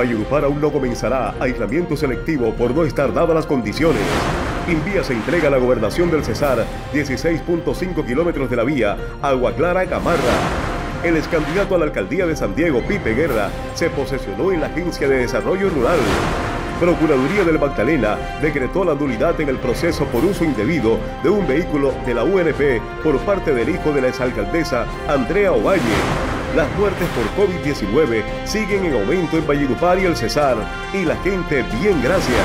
Valledupar aún no comenzará aislamiento selectivo por no estar dadas las condiciones. Invías se entrega a la Gobernación del Cesar 16.5 kilómetros de la vía Agua Clara Camarra. El excandidato a la alcaldía de San Diego, Pipe Guerra, se posesionó en la Agencia de Desarrollo Rural. Procuraduría del Magdalena decretó la nulidad en el proceso por uso indebido de un vehículo de la UNP por parte del hijo de la exalcaldesa Andrea Ovalle. Las muertes por COVID-19 siguen en aumento en Valledupar y El Cesar, y la gente bien gracias.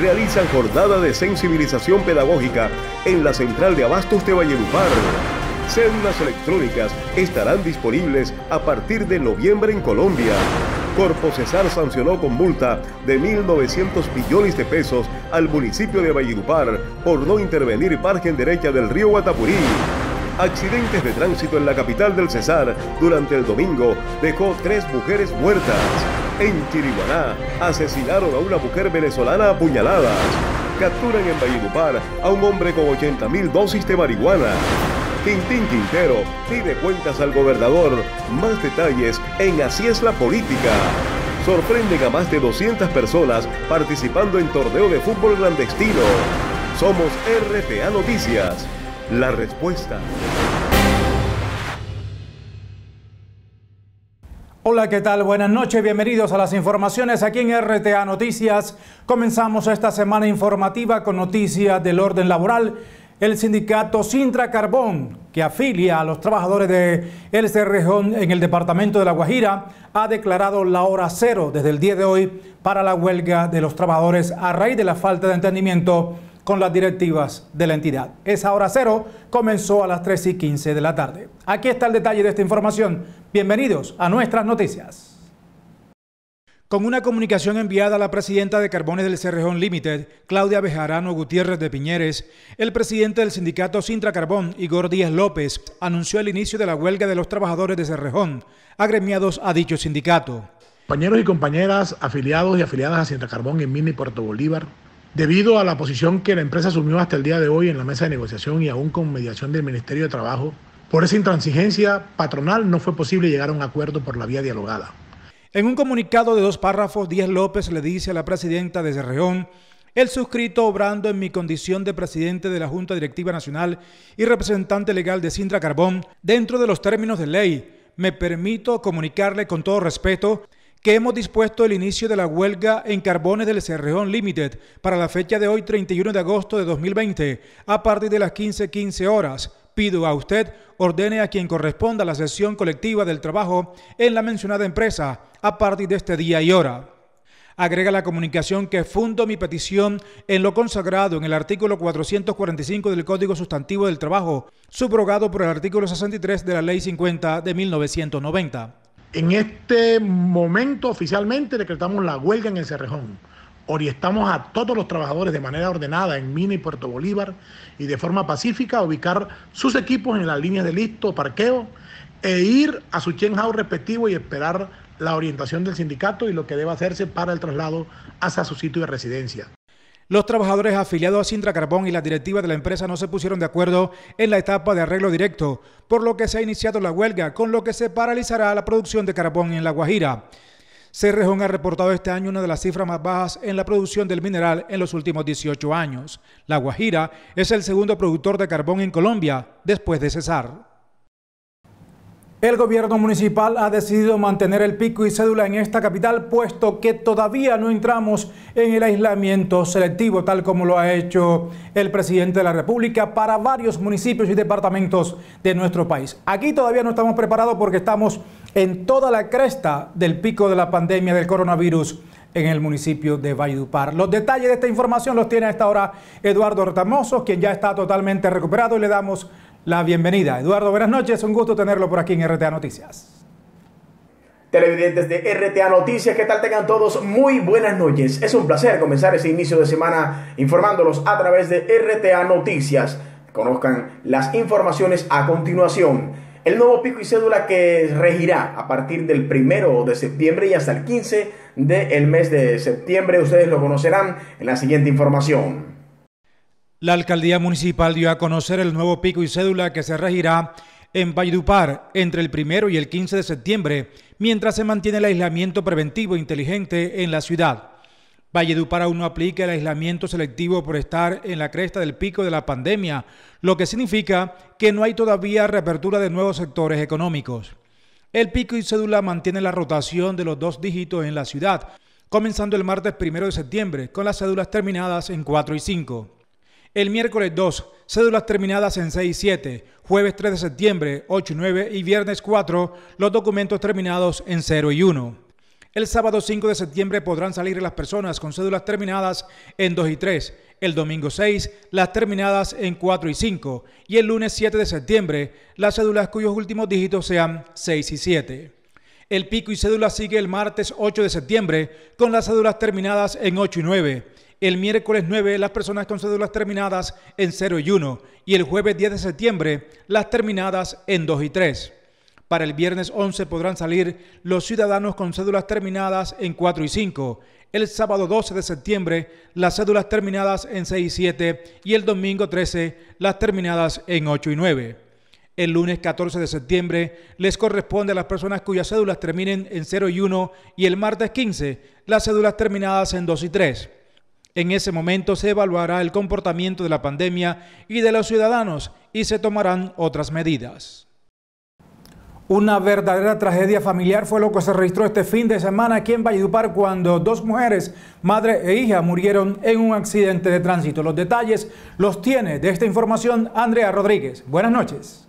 Realizan jornada de sensibilización pedagógica en la central de abastos de Valledupar. Cédulas electrónicas estarán disponibles a partir de noviembre en Colombia. Corpo Cesar sancionó con multa de 1.900 millones de pesos al municipio de Valledupar por no intervenir margen derecha del río Guatapurí. Accidentes de tránsito en la capital del Cesar durante el domingo dejó 3 mujeres muertas. En Chiriguaná asesinaron a una mujer venezolana a puñaladas. Capturan en Valledupar a un hombre con 80.000 dosis de marihuana. Tintín Quintero pide cuentas al gobernador. Más detalles en Así es la Política. Sorprenden a más de 200 personas participando en torneo de fútbol clandestino. Somos RTA Noticias. La respuesta. Hola, ¿qué tal? Buenas noches, bienvenidos a las informaciones aquí en RTA Noticias. Comenzamos esta semana informativa con noticias del orden laboral. El sindicato Sintracarbón, que afilia a los trabajadores de El Cerrejón en el departamento de La Guajira, ha declarado la hora cero desde el día de hoy para la huelga de los trabajadores a raíz de la falta de entendimiento con las directivas de la entidad. Esa hora cero comenzó a las 3:15 de la tarde. Aquí está el detalle de esta información. Bienvenidos a nuestras noticias. Con una comunicación enviada a la presidenta de Carbones del Cerrejón Limited, Claudia Bejarano Gutiérrez de Piñeres, el presidente del sindicato Sintracarbón, Igor Díaz López, anunció el inicio de la huelga de los trabajadores de Cerrejón, agremiados a dicho sindicato. Compañeros y compañeras, afiliados y afiliadas a Sintracarbón en Mina y Puerto Bolívar, debido a la posición que la empresa asumió hasta el día de hoy en la mesa de negociación y aún con mediación del Ministerio de Trabajo, por esa intransigencia patronal no fue posible llegar a un acuerdo por la vía dialogada. En un comunicado de 2 párrafos, Díaz López le dice a la presidenta de Cerrejón: el suscrito, obrando en mi condición de presidente de la Junta Directiva Nacional y representante legal de Sintracarbón, dentro de los términos de ley, me permito comunicarle con todo respeto que hemos dispuesto el inicio de la huelga en Carbones del Cerrejón Limited para la fecha de hoy, 31 de agosto de 2020, a partir de las 15:15 horas. Pido a usted ordene a quien corresponda la sesión colectiva del trabajo en la mencionada empresa a partir de este día y hora. Agrega la comunicación que fundo mi petición en lo consagrado en el artículo 445 del Código Sustantivo del Trabajo, subrogado por el artículo 63 de la Ley 50 de 1990. En este momento oficialmente decretamos la huelga en El Cerrejón. Orientamos a todos los trabajadores de manera ordenada en Mina y Puerto Bolívar y de forma pacífica a ubicar sus equipos en las líneas de listo, parqueo e ir a su chain house respectivo y esperar la orientación del sindicato y lo que deba hacerse para el traslado hacia su sitio de residencia. Los trabajadores afiliados a Sintracarbón y las directivas de la empresa no se pusieron de acuerdo en la etapa de arreglo directo, por lo que se ha iniciado la huelga, con lo que se paralizará la producción de carbón en La Guajira. Cerrejón ha reportado este año una de las cifras más bajas en la producción del mineral en los últimos 18 años. La Guajira es el segundo productor de carbón en Colombia, después de Cesar. El gobierno municipal ha decidido mantener el pico y cédula en esta capital, puesto que todavía no entramos en el aislamiento selectivo, tal como lo ha hecho el presidente de la República para varios municipios y departamentos de nuestro país. Aquí todavía no estamos preparados porque estamos en toda la cresta del pico de la pandemia del coronavirus en el municipio de Valledupar. Los detalles de esta información los tiene a esta hora Eduardo Retamosos, quien ya está totalmente recuperado, y le damos la bienvenida. Eduardo, buenas noches, un gusto tenerlo por aquí en RTA Noticias. Televidentes de RTA Noticias, ¿qué tal? Tengan todos muy buenas noches. Es un placer comenzar ese inicio de semana informándolos a través de RTA Noticias. Conozcan las informaciones a continuación. El nuevo pico y cédula que regirá a partir del 1 de septiembre y hasta el 15 del mes de septiembre. Ustedes lo conocerán en la siguiente información. La alcaldía municipal dio a conocer el nuevo pico y cédula que se regirá en Valledupar entre el 1 y el 15 de septiembre, mientras se mantiene el aislamiento preventivo inteligente en la ciudad. Valledupar aún no aplica el aislamiento selectivo por estar en la cresta del pico de la pandemia, lo que significa que no hay todavía reapertura de nuevos sectores económicos. El pico y cédula mantiene la rotación de los 2 dígitos en la ciudad, comenzando el martes 1 de septiembre con las cédulas terminadas en 4 y 5. El miércoles 2, cédulas terminadas en 6 y 7, jueves 3 de septiembre, 8 y 9 y viernes 4, los documentos terminados en 0 y 1. El sábado 5 de septiembre podrán salir las personas con cédulas terminadas en 2 y 3, el domingo 6 las terminadas en 4 y 5 y el lunes 7 de septiembre las cédulas cuyos últimos dígitos sean 6 y 7. El pico y cédula sigue el martes 8 de septiembre con las cédulas terminadas en 8 y 9, el miércoles 9 las personas con cédulas terminadas en 0 y 1 y el jueves 10 de septiembre las terminadas en 2 y 3. Para el viernes 11 podrán salir los ciudadanos con cédulas terminadas en 4 y 5, el sábado 12 de septiembre las cédulas terminadas en 6 y 7 y el domingo 13 las terminadas en 8 y 9. El lunes 14 de septiembre les corresponde a las personas cuyas cédulas terminen en 0 y 1 y el martes 15 las cédulas terminadas en 2 y 3. En ese momento se evaluará el comportamiento de la pandemia y de los ciudadanos y se tomarán otras medidas. Una verdadera tragedia familiar fue lo que se registró este fin de semana aquí en Valledupar cuando 2 mujeres, madre e hija, murieron en un accidente de tránsito. Los detalles los tiene de esta información Andrea Rodríguez. Buenas noches.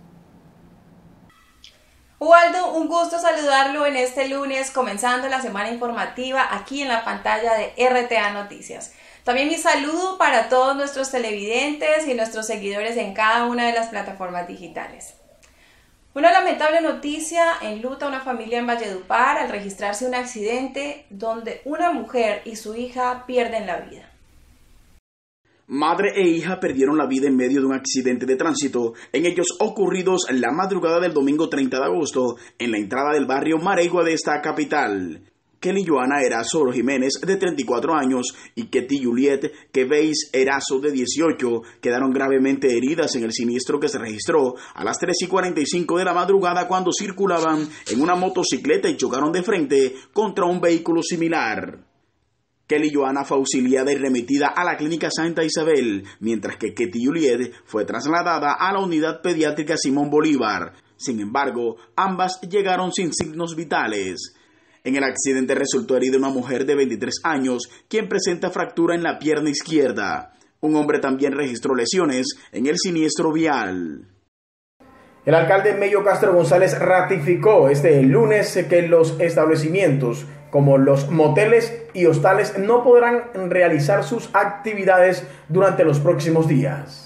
Waldo, un gusto saludarlo en este lunes, comenzando la semana informativa aquí en la pantalla de RTA Noticias. También mi saludo para todos nuestros televidentes y nuestros seguidores en cada una de las plataformas digitales. Una lamentable noticia enluta una familia en Valledupar al registrarse un accidente donde una mujer y su hija pierden la vida. Madre e hija perdieron la vida en medio de un accidente de tránsito, en ellos ocurridos la madrugada del domingo 30 de agosto, en la entrada del barrio Maregua de esta capital. Kelly Joana Erazo Jiménez, de 34 años, y Ketty Juliet Queveis Erazo, de 18, quedaron gravemente heridas en el siniestro que se registró a las 3:45 de la madrugada cuando circulaban en una motocicleta y chocaron de frente contra un vehículo similar. Kelly Joana fue auxiliada y remitida a la Clínica Santa Isabel, mientras que Ketty Juliet fue trasladada a la Unidad Pediátrica Simón Bolívar. Sin embargo, ambas llegaron sin signos vitales. En el accidente resultó herida una mujer de 23 años, quien presenta fractura en la pierna izquierda. Un hombre también registró lesiones en el siniestro vial. El alcalde Mello Castro González ratificó este lunes que los establecimientos como los moteles y hostales no podrán realizar sus actividades durante los próximos días.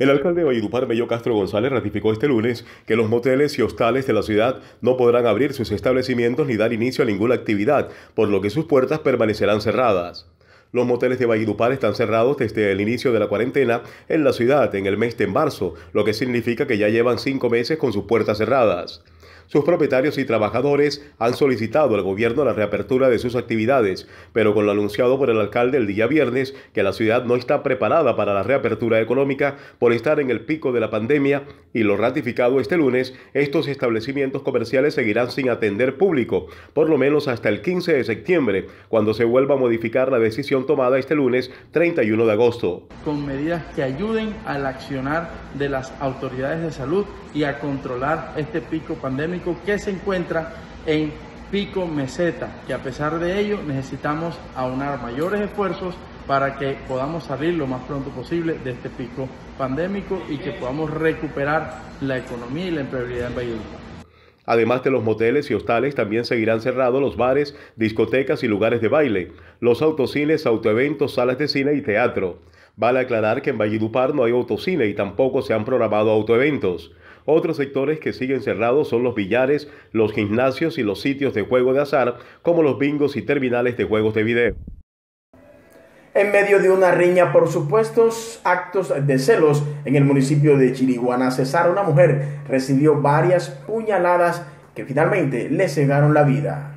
El alcalde de Valledupar, Mello Castro González, ratificó este lunes que los moteles y hostales de la ciudad no podrán abrir sus establecimientos ni dar inicio a ninguna actividad, por lo que sus puertas permanecerán cerradas. Los moteles de Valledupar están cerrados desde el inicio de la cuarentena en la ciudad en el mes de marzo, lo que significa que ya llevan 5 meses con sus puertas cerradas. Sus propietarios y trabajadores han solicitado al gobierno la reapertura de sus actividades, pero con lo anunciado por el alcalde el día viernes, que la ciudad no está preparada para la reapertura económica por estar en el pico de la pandemia, y lo ratificado este lunes, estos establecimientos comerciales seguirán sin atender público, por lo menos hasta el 15 de septiembre, cuando se vuelva a modificar la decisión tomada este lunes 31 de agosto. Con medidas que ayuden al accionar de las autoridades de salud y a controlar este pico pandémico que se encuentra en pico meseta, que a pesar de ello necesitamos aunar mayores esfuerzos para que podamos salir lo más pronto posible de este pico pandémico y que podamos recuperar la economía y la empleabilidad en Valledupar. Además de los moteles y hostales, también seguirán cerrados los bares, discotecas y lugares de baile, los autocines, autoeventos, salas de cine y teatro. Vale aclarar que en Valledupar no hay autocine y tampoco se han programado autoeventos. Otros sectores que siguen cerrados son los billares, los gimnasios y los sitios de juego de azar, como los bingos y terminales de juegos de video. En medio de una riña por supuestos actos de celos en el municipio de Chiriguaná, Cesar, una mujer recibió varias puñaladas que finalmente le cegaron la vida.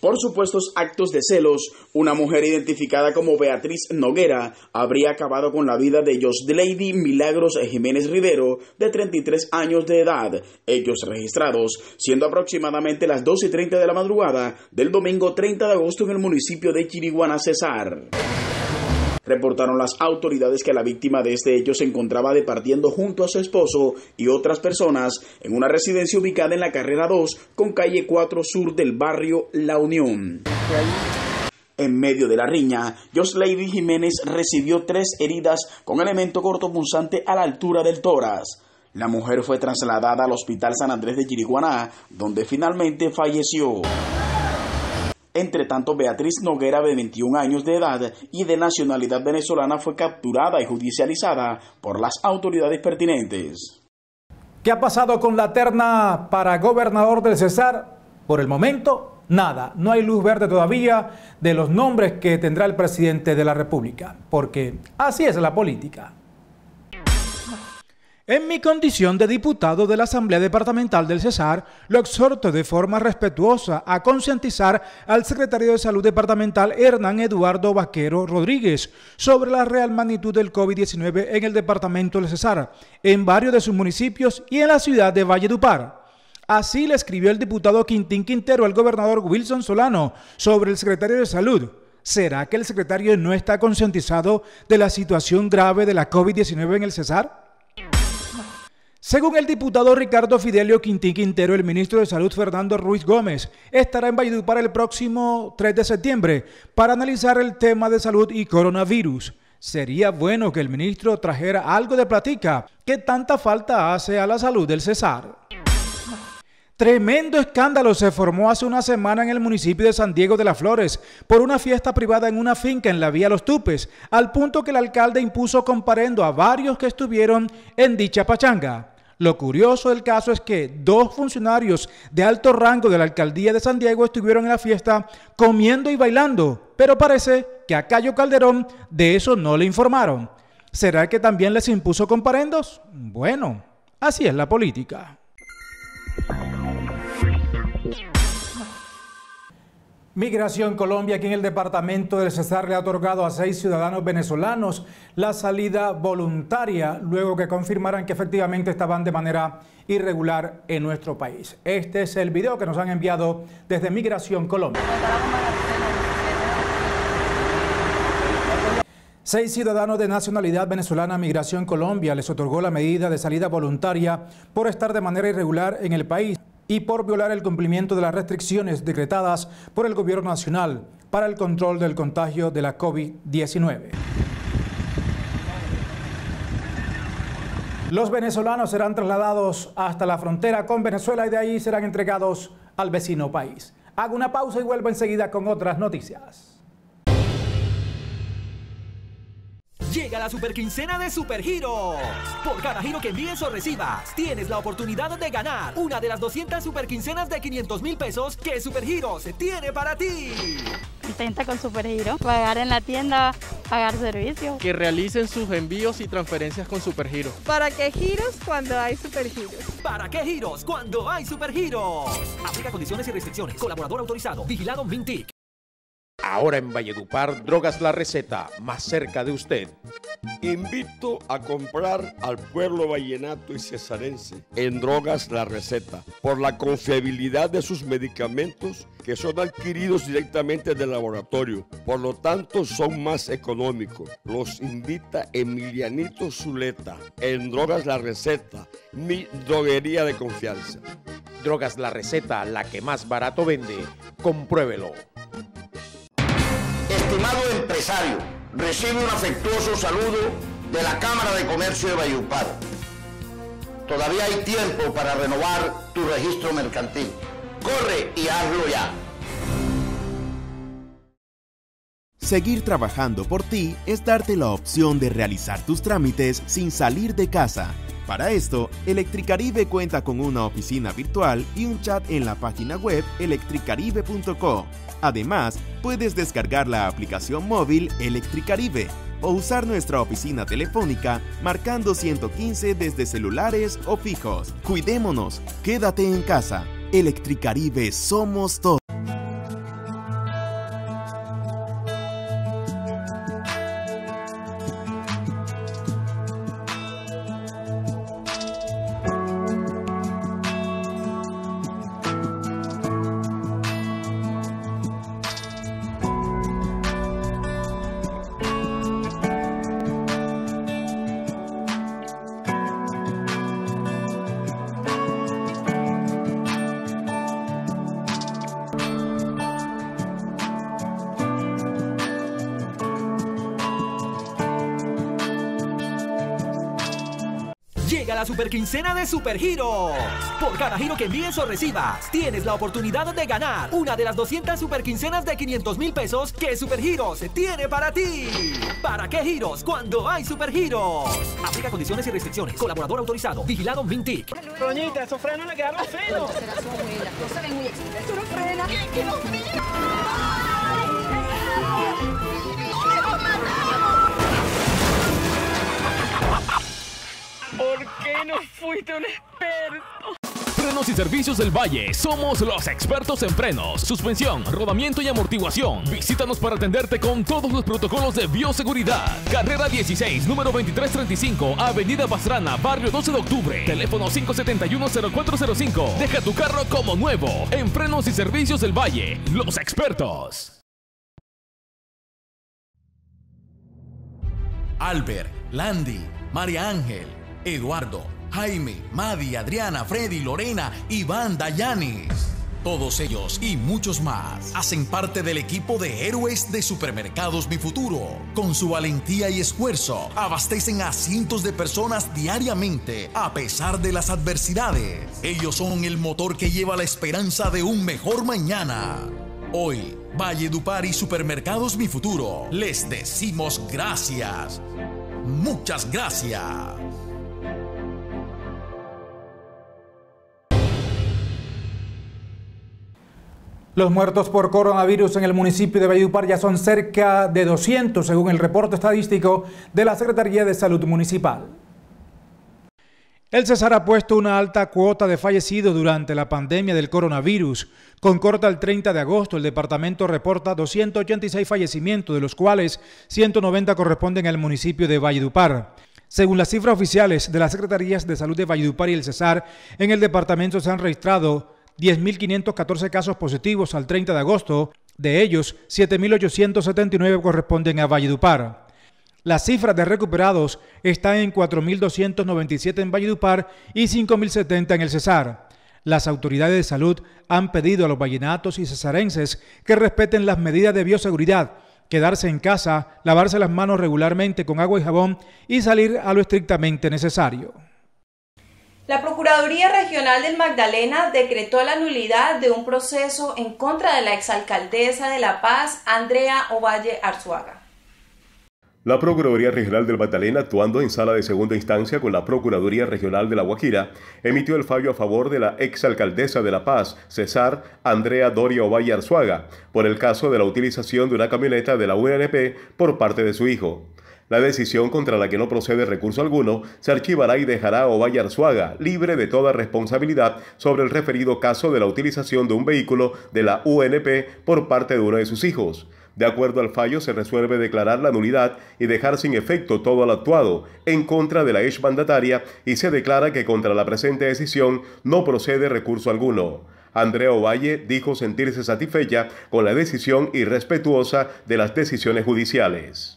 Por supuestos actos de celos, una mujer identificada como Beatriz Noguera habría acabado con la vida de Joselady Milagros Jiménez Rivero, de 33 años de edad, hechos registrados siendo aproximadamente las 2:30 de la madrugada del domingo 30 de agosto en el municipio de Chiriguaná, Cesar. Reportaron las autoridades que la víctima de este hecho se encontraba departiendo junto a su esposo y otras personas en una residencia ubicada en la carrera 2 con calle 4 sur del barrio La Unión. En medio de la riña, Joselady Jiménez recibió 3 heridas con elemento cortopunzante a la altura del tórax. La mujer fue trasladada al Hospital San Andrés de Chiriguaná, donde finalmente falleció. Entre tanto, Beatriz Noguera, de 21 años de edad y de nacionalidad venezolana, fue capturada y judicializada por las autoridades pertinentes. ¿Qué ha pasado con la terna para gobernador del Cesar? Por el momento, nada. No hay luz verde todavía de los nombres que tendrá el presidente de la República, porque así es la política. En mi condición de diputado de la Asamblea Departamental del Cesar, lo exhorto de forma respetuosa a concientizar al secretario de Salud Departamental Hernán Eduardo Vaquero Rodríguez sobre la real magnitud del COVID-19 en el departamento del Cesar, en varios de sus municipios y en la ciudad de Valledupar. Así le escribió el diputado Quintín Quintero al gobernador Wilson Solano sobre el secretario de Salud. ¿Será que el secretario no está concientizado de la situación grave de la COVID-19 en el Cesar? Según el diputado Ricardo Fidelio Quintín Quintero, el ministro de Salud Fernando Ruiz Gómez estará en Valledupar el próximo 3 de septiembre para analizar el tema de salud y coronavirus. Sería bueno que el ministro trajera algo de platica que tanta falta hace a la salud del Cesar. Tremendo escándalo se formó hace una semana en el municipio de San Diego de las Flores por una fiesta privada en una finca en la vía Los Tupes, al punto que el alcalde impuso comparendo a varios que estuvieron en dicha pachanga. Lo curioso del caso es que 2 funcionarios de alto rango de la alcaldía de San Diego estuvieron en la fiesta comiendo y bailando, pero parece que a Cayo Calderón de eso no le informaron. ¿Será que también les impuso comparendos? Bueno, así es la política. Migración Colombia, aquí en el departamento del Cesar, le ha otorgado a 6 ciudadanos venezolanos la salida voluntaria luego que confirmaran que efectivamente estaban de manera irregular en nuestro país. Este es el video que nos han enviado desde Migración Colombia. 6 ciudadanos de nacionalidad venezolana, Migración Colombia les otorgó la medida de salida voluntaria por estar de manera irregular en el país y por violar el cumplimiento de las restricciones decretadas por el Gobierno Nacional para el control del contagio de la COVID-19. Los venezolanos serán trasladados hasta la frontera con Venezuela y de ahí serán entregados al vecino país. Hago una pausa y vuelvo enseguida con otras noticias. Llega la superquincena de Supergiros. Por cada giro que envíes o recibas, tienes la oportunidad de ganar una de las 200 superquincenas de 500.000 pesos que Supergiros tiene para ti. Intenta con Supergiros pagar en la tienda, pagar servicios. Que realicen sus envíos y transferencias con Supergiros. ¿Para qué giros cuando hay Supergiros? ¿Para qué giros cuando hay Supergiros? Aplica condiciones y restricciones. Colaborador autorizado. Vigilado Mintic. Ahora en Valledupar, Drogas La Receta, más cerca de usted. Invito a comprar al pueblo vallenato y cesarense en Drogas La Receta por la confiabilidad de sus medicamentos que son adquiridos directamente del laboratorio. Por lo tanto, son más económicos. Los invita Emilianito Zuleta en Drogas La Receta, mi droguería de confianza. Drogas La Receta, la que más barato vende. Compruébelo. Estimado empresario, recibe un afectuoso saludo de la Cámara de Comercio de Valledupar. Todavía hay tiempo para renovar tu registro mercantil. Corre y hazlo ya. Seguir trabajando por ti es darte la opción de realizar tus trámites sin salir de casa. Para esto, Electricaribe cuenta con una oficina virtual y un chat en la página web electricaribe.co. Además, puedes descargar la aplicación móvil Electricaribe o usar nuestra oficina telefónica marcando 115 desde celulares o fijos. Cuidémonos, quédate en casa. Electricaribe somos todos. llega la superquincena de Supergiros. Por cada giro que envíes o recibas, tienes la oportunidad de ganar una de las 200 superquincenas de 500.000 pesos que Supergiros tiene para ti. ¿Para qué giros cuando hay Supergiros? Aplica condiciones y restricciones. Colaborador autorizado. Vigilado Mintic. Doñita, esos frenos le quedaron feos. Será su abuela. No se ven muy excelentes. Tú no frenas. ¿Quién que no frena? ¿Por qué no fuiste un experto? Frenos y Servicios del Valle. Somos los expertos en frenos, suspensión, rodamiento y amortiguación. Visítanos para atenderte con todos los protocolos de bioseguridad. Carrera 16, número 2335, Avenida Pastrana, Barrio 12 de Octubre. Teléfono 571-0405. Deja tu carro como nuevo. En Frenos y Servicios del Valle, los expertos. Albert, Landy, María Ángel, Eduardo, Jaime, Madi, Adriana, Freddy, Lorena, Iván, Dayanis. Todos ellos y muchos más hacen parte del equipo de héroes de Supermercados Mi Futuro. Con su valentía y esfuerzo, abastecen a cientos de personas diariamente a pesar de las adversidades. Ellos son el motor que lleva la esperanza de un mejor mañana. Hoy, Valledupar y Supermercados Mi Futuro, les decimos gracias. Muchas gracias. Los muertos por coronavirus en el municipio de Valledupar ya son cerca de 200, según el reporte estadístico de la Secretaría de Salud Municipal. El Cesar ha puesto una alta cuota de fallecidos durante la pandemia del coronavirus. Con corte al 30 de agosto, el departamento reporta 286 fallecimientos, de los cuales 190 corresponden al municipio de Valledupar. Según las cifras oficiales de las Secretarías de Salud de Valledupar y el Cesar, en el departamento se han registrado 10.514 casos positivos al 30 de agosto. De ellos, 7.879 corresponden a Valledupar. Las cifras de recuperados están en 4.297 en Valledupar y 5.070 en el Cesar. Las autoridades de salud han pedido a los vallenatos y cesarenses que respeten las medidas de bioseguridad, quedarse en casa, lavarse las manos regularmente con agua y jabón y salir a lo estrictamente necesario. La Procuraduría Regional del Magdalena decretó la nulidad de un proceso en contra de la exalcaldesa de La Paz, Andrea Ovalle Arzuaga. La Procuraduría Regional del Magdalena, actuando en sala de segunda instancia con la Procuraduría Regional de La Guajira, emitió el fallo a favor de la exalcaldesa de La Paz, Cesar, Andrea Doria Ovalle Arzuaga, por el caso de la utilización de una camioneta de la UNP por parte de su hijo. La decisión, contra la que no procede recurso alguno, se archivará y dejará a Ovalle Arzuaga libre de toda responsabilidad sobre el referido caso de la utilización de un vehículo de la UNP por parte de uno de sus hijos. De acuerdo al fallo, se resuelve declarar la nulidad y dejar sin efecto todo lo actuado en contra de la exmandataria y se declara que contra la presente decisión no procede recurso alguno. Andrea Ovalle dijo sentirse satisfecha con la decisión irrespetuosa de las decisiones judiciales.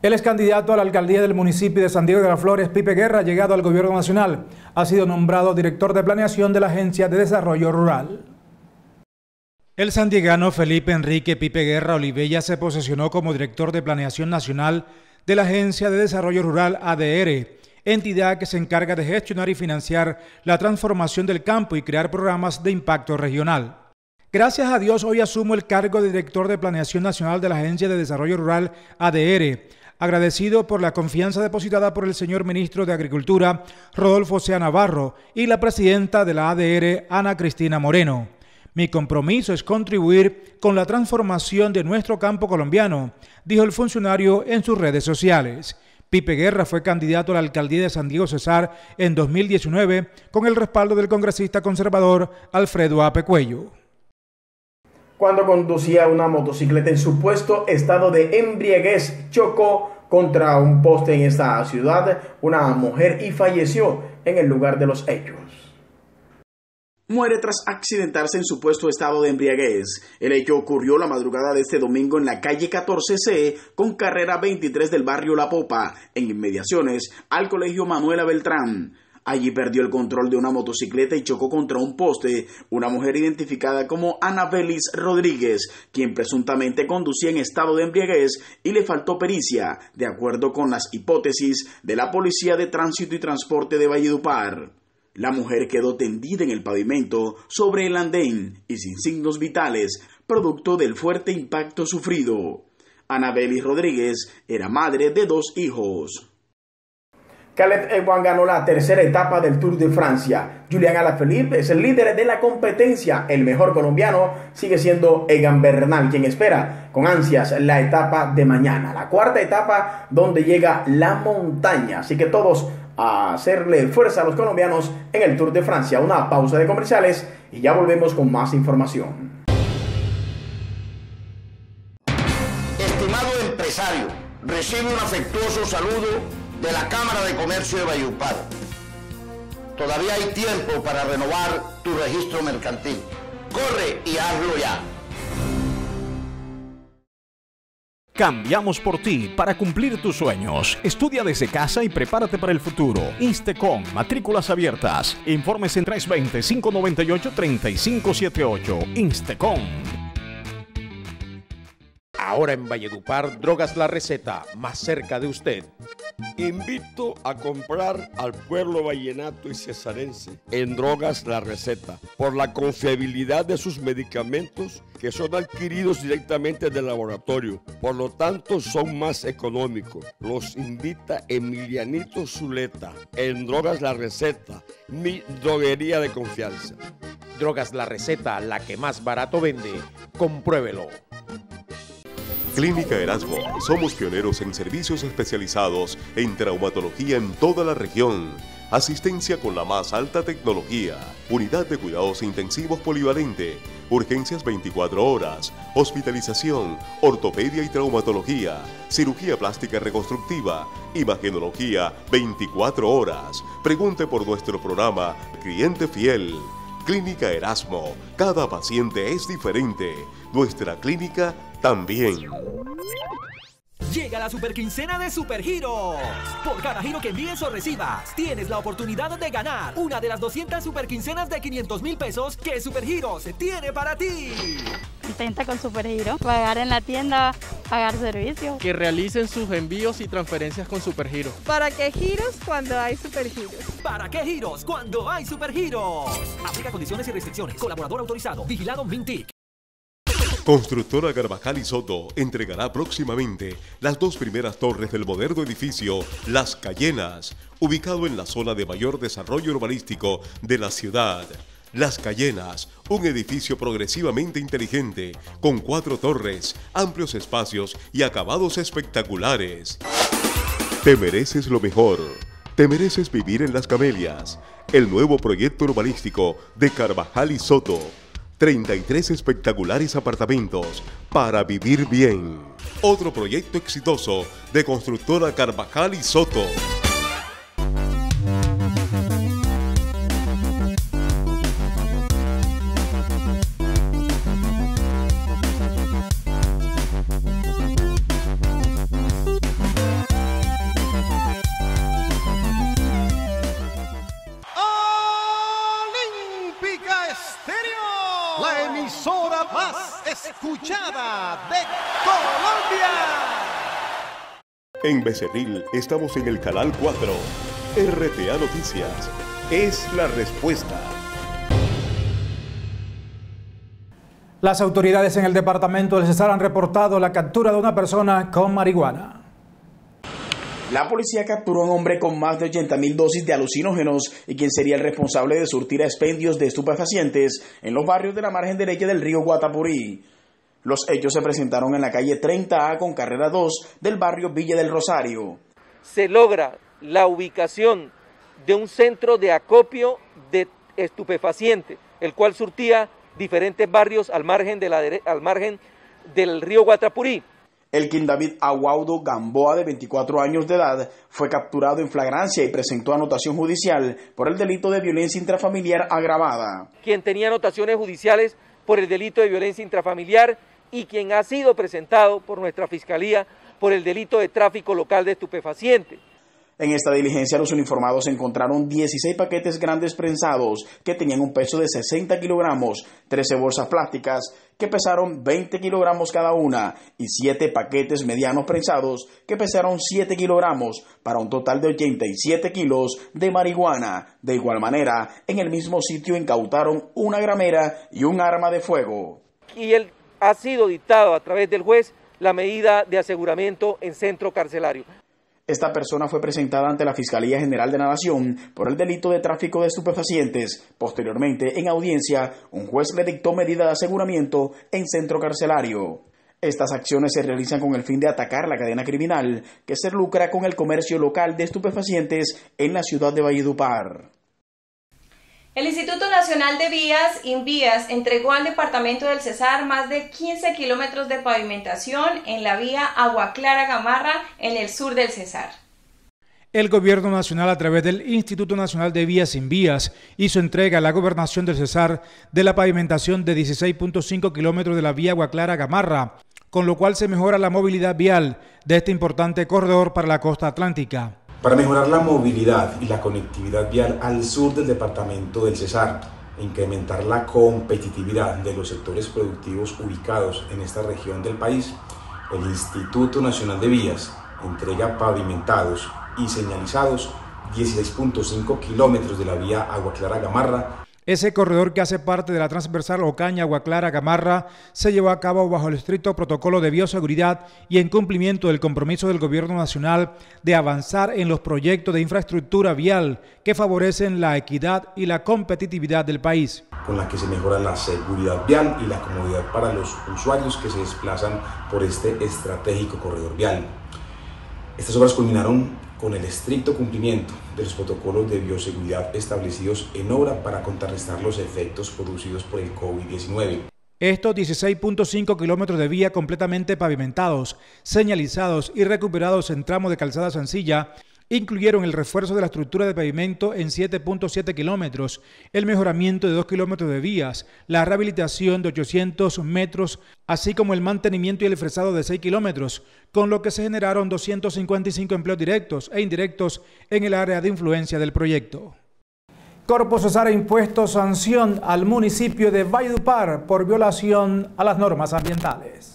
El excandidato a la alcaldía del municipio de San Diego de las Flores, Pipe Guerra, llegado al gobierno nacional, ha sido nombrado director de planeación de la Agencia de Desarrollo Rural. El sandiegano Felipe Enrique Pipe Guerra Olivella se posesionó como director de Planeación Nacional de la Agencia de Desarrollo Rural ADR, entidad que se encarga de gestionar y financiar la transformación del campo y crear programas de impacto regional. Gracias a Dios, hoy asumo el cargo de director de Planeación Nacional de la Agencia de Desarrollo Rural ADR, agradecido por la confianza depositada por el señor ministro de Agricultura, Rodolfo C. Navarro, y la presidenta de la ADR, Ana Cristina Moreno. Mi compromiso es contribuir con la transformación de nuestro campo colombiano, dijo el funcionario en sus redes sociales. Pipe Guerra fue candidato a la alcaldía de San Diego Cesar en 2019 con el respaldo del congresista conservador Alfredo A. Pecuello. Cuando conducía una motocicleta en supuesto estado de embriaguez, chocó contra un poste en esta ciudad, una mujer, y falleció en el lugar de los hechos. Muere tras accidentarse en supuesto estado de embriaguez. El hecho ocurrió la madrugada de este domingo en la calle 14C con carrera 23 del barrio La Popa, en inmediaciones al Colegio Manuela Beltrán. Allí perdió el control de una motocicleta y chocó contra un poste. Una mujer identificada como Anabelis Rodríguez, quien presuntamente conducía en estado de embriaguez y le faltó pericia, de acuerdo con las hipótesis de la Policía de Tránsito y Transporte de Valledupar. La mujer quedó tendida en el pavimento sobre el andén y sin signos vitales, producto del fuerte impacto sufrido. Anabelis Rodríguez era madre de 2 hijos. Caleb Ewan ganó la tercera etapa del Tour de Francia. Julián Alaphilippe es el líder de la competencia. El mejor colombiano sigue siendo Egan Bernal, quien espera con ansias la etapa de mañana. La cuarta etapa donde llega la montaña. Así que todos a hacerle fuerza a los colombianos en el Tour de Francia. Una pausa de comerciales y ya volvemos con más información. Estimado empresario, recibe un afectuoso saludo de la Cámara de Comercio de Valledupar. Todavía hay tiempo para renovar tu registro mercantil. ¡Corre y hazlo ya! Cambiamos por ti para cumplir tus sueños. Estudia desde casa y prepárate para el futuro. Instecom, matrículas abiertas. Informes en 320-598-3578. Instecom. Ahora en Valledupar, Drogas La Receta, más cerca de usted. Invito a comprar al pueblo vallenato y cesarense en Drogas La Receta por la confiabilidad de sus medicamentos que son adquiridos directamente del laboratorio. Por lo tanto, son más económicos. Los invita Emilianito Zuleta en Drogas La Receta, mi droguería de confianza. Drogas La Receta, la que más barato vende. Compruébelo. Clínica Erasmo. Somos pioneros en servicios especializados en traumatología en toda la región. Asistencia con la más alta tecnología. Unidad de cuidados intensivos polivalente. Urgencias 24 horas. Hospitalización. Ortopedia y traumatología. Cirugía plástica reconstructiva. Imagenología 24 horas. Pregunte por nuestro programa Cliente Fiel. Clínica Erasmo. Cada paciente es diferente. Nuestra clínica también. Llega la superquincena de Supergiros. Por cada giro que envíes o recibas, tienes la oportunidad de ganar una de las 200 superquincenas de 500.000 pesos que Supergiros tiene para ti. Intenta con Supergiros pagar en la tienda, pagar servicios. Que realicen sus envíos y transferencias con Supergiros. ¿Para qué giros cuando hay Supergiros? ¿Para qué giros cuando hay Supergiros? Aplica condiciones y restricciones. Colaborador autorizado. Vigilado Mintic. Constructora Carvajal y Soto entregará próximamente las 2 primeras torres del moderno edificio Las Cayenas, ubicado en la zona de mayor desarrollo urbanístico de la ciudad. Las Cayenas, un edificio progresivamente inteligente, con 4 torres, amplios espacios y acabados espectaculares. Te mereces lo mejor. Te mereces vivir en Las Camelias, el nuevo proyecto urbanístico de Carvajal y Soto. 33 espectaculares apartamentos para vivir bien. Otro proyecto exitoso de Constructora Carvajal y Soto. En Becerril estamos en el canal 4. RTA Noticias es la respuesta. Las autoridades en el departamento del Cesar han reportado la captura de una persona con marihuana. La policía capturó a un hombre con más de 80.000 dosis de alucinógenos y quien sería el responsable de surtir a expendios de estupefacientes en los barrios de la margen derecha del río Guatapurí. Los hechos se presentaron en la calle 30A con carrera 2 del barrio Villa del Rosario. Se logra la ubicación de un centro de acopio de estupefacientes, el cual surtía diferentes barrios al margen del río Guatapurí. El quien David Aguaudo Gamboa, de 24 años de edad, fue capturado en flagrancia y presentó anotación judicial por el delito de violencia intrafamiliar agravada. Quien tenía anotaciones judiciales por el delito de violencia intrafamiliar y quien ha sido presentado por nuestra Fiscalía por el delito de tráfico local de estupefacientes. En esta diligencia, los uniformados encontraron 16 paquetes grandes prensados que tenían un peso de 60 kilogramos, 13 bolsas plásticas que pesaron 20 kilogramos cada una y 7 paquetes medianos prensados que pesaron 7 kilogramos, para un total de 87 kilos de marihuana. De igual manera, en el mismo sitio incautaron una gramera y un arma de fuego. Y él ha sido dictado a través del juez la medida de aseguramiento en centro carcelario. Esta persona fue presentada ante la Fiscalía General de la Nación por el delito de tráfico de estupefacientes. Posteriormente, en audiencia, un juez le dictó medida de aseguramiento en centro carcelario. Estas acciones se realizan con el fin de atacar la cadena criminal que se lucra con el comercio local de estupefacientes en la ciudad de Valledupar. El Instituto Nacional de Vías, Invías, entregó al Departamento del Cesar más de 15 kilómetros de pavimentación en la vía Agua Clara-Gamarra, en el sur del Cesar. El Gobierno Nacional, a través del Instituto Nacional de Vías, Invías, hizo entrega a la Gobernación del Cesar de la pavimentación de 16.5 kilómetros de la vía Agua Clara-Gamarra, con lo cual se mejora la movilidad vial de este importante corredor para la costa atlántica. Para mejorar la movilidad y la conectividad vial al sur del departamento del Cesar e incrementar la competitividad de los sectores productivos ubicados en esta región del país, el Instituto Nacional de Vías entrega pavimentados y señalizados 16.5 kilómetros de la vía Agua Clara-Gamarra. Ese corredor, que hace parte de la transversal Ocaña-Agua Clara-Gamarra, se llevó a cabo bajo el estricto protocolo de bioseguridad y en cumplimiento del compromiso del Gobierno Nacional de avanzar en los proyectos de infraestructura vial que favorecen la equidad y la competitividad del país, con la que se mejora la seguridad vial y la comodidad para los usuarios que se desplazan por este estratégico corredor vial. Estas obras culminaron con el estricto cumplimiento de los protocolos de bioseguridad establecidos en obra para contrarrestar los efectos producidos por el COVID-19. Estos 16.5 kilómetros de vía completamente pavimentados, señalizados y recuperados en tramo de calzada sencilla incluyeron el refuerzo de la estructura de pavimento en 7.7 kilómetros, el mejoramiento de 2 kilómetros de vías, la rehabilitación de 800 metros, así como el mantenimiento y el fresado de 6 kilómetros, con lo que se generaron 255 empleos directos e indirectos en el área de influencia del proyecto. Corpo Cesar impuesto sanción al municipio de Valledupar por violación a las normas ambientales.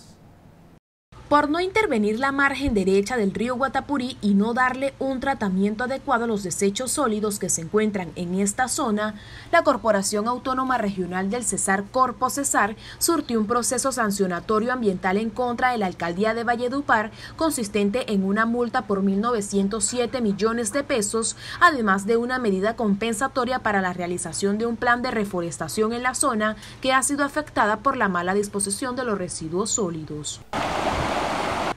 Por no intervenir la margen derecha del río Guatapurí y no darle un tratamiento adecuado a los desechos sólidos que se encuentran en esta zona, la Corporación Autónoma Regional del Cesar, Corpo Cesar, surtió un proceso sancionatorio ambiental en contra de la Alcaldía de Valledupar, consistente en una multa por 1.907 millones de pesos, además de una medida compensatoria para la realización de un plan de reforestación en la zona que ha sido afectada por la mala disposición de los residuos sólidos.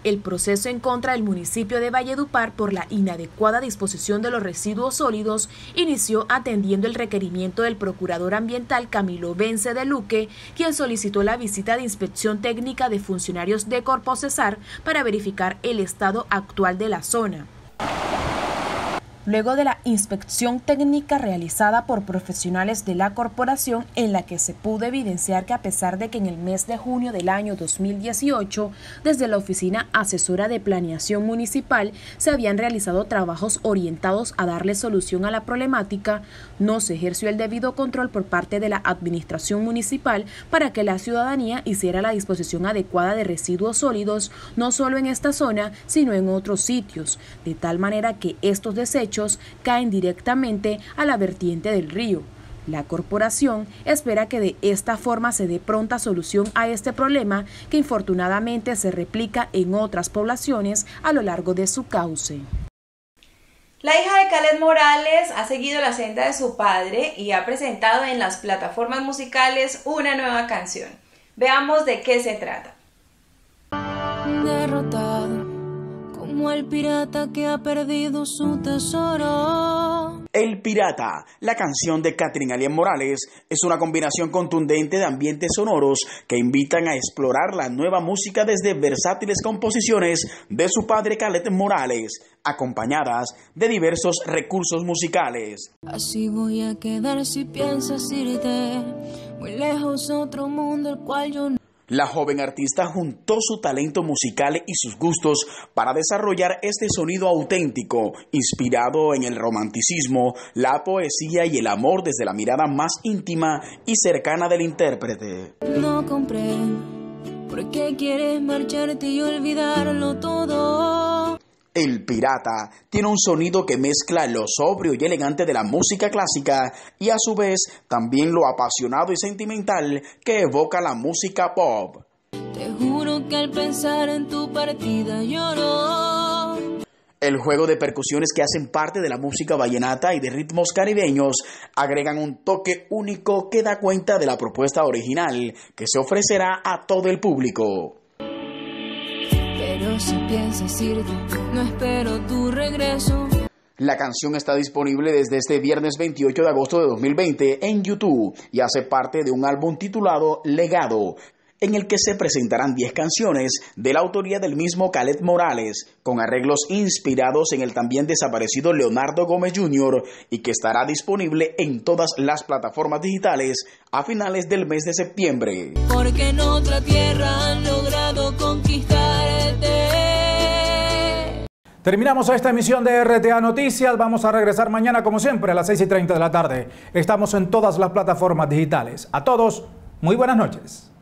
El proceso en contra del municipio de Valledupar por la inadecuada disposición de los residuos sólidos inició atendiendo el requerimiento del procurador ambiental Camilo Vence de Luque, quien solicitó la visita de inspección técnica de funcionarios de Corpo Cesar para verificar el estado actual de la zona. Luego de la inspección técnica realizada por profesionales de la corporación, en la que se pudo evidenciar que, a pesar de que en el mes de junio del año 2018, desde la Oficina Asesora de Planeación Municipal se habían realizado trabajos orientados a darle solución a la problemática, no se ejerció el debido control por parte de la administración municipal para que la ciudadanía hiciera la disposición adecuada de residuos sólidos, no solo en esta zona, sino en otros sitios, de tal manera que estos desechos caen directamente a la vertiente del río. La corporación espera que de esta forma se dé pronta solución a este problema que infortunadamente se replica en otras poblaciones a lo largo de su cauce. La hija de Kaleth Morales ha seguido la senda de su padre y ha presentado en las plataformas musicales una nueva canción. Veamos de qué se trata. Derrotado. Como el pirata que ha perdido su tesoro. El Pirata, la canción de Katherine Alien Morales, es una combinación contundente de ambientes sonoros que invitan a explorar la nueva música desde versátiles composiciones de su padre Kaleth Morales, acompañadas de diversos recursos musicales. Así voy a quedar si piensas irte muy lejos, otro mundo el cual yo no. La joven artista juntó su talento musical y sus gustos para desarrollar este sonido auténtico, inspirado en el romanticismo, la poesía y el amor desde la mirada más íntima y cercana del intérprete. No comprendo por qué quieres marcharte y olvidarlo todo. El Pirata tiene un sonido que mezcla lo sobrio y elegante de la música clásica y a su vez también lo apasionado y sentimental que evoca la música pop. Te juro que al pensar en tu partida lloro. El juego de percusiones que hacen parte de la música vallenata y de ritmos caribeños agregan un toque único que da cuenta de la propuesta original que se ofrecerá a todo el público. Pero si piensas irte, no espero tu regreso. La canción está disponible desde este viernes 28 de agosto de 2020 en YouTube y hace parte de un álbum titulado Legado, en el que se presentarán 10 canciones de la autoría del mismo Calet Morales, con arreglos inspirados en el también desaparecido Leonardo Gómez Jr. y que estará disponible en todas las plataformas digitales a finales del mes de septiembre. Porque en otra tierra han logrado conquistarte. Terminamos esta emisión de RTA Noticias. Vamos a regresar mañana, como siempre, a las 6:30 de la tarde. Estamos en todas las plataformas digitales. A todos, muy buenas noches.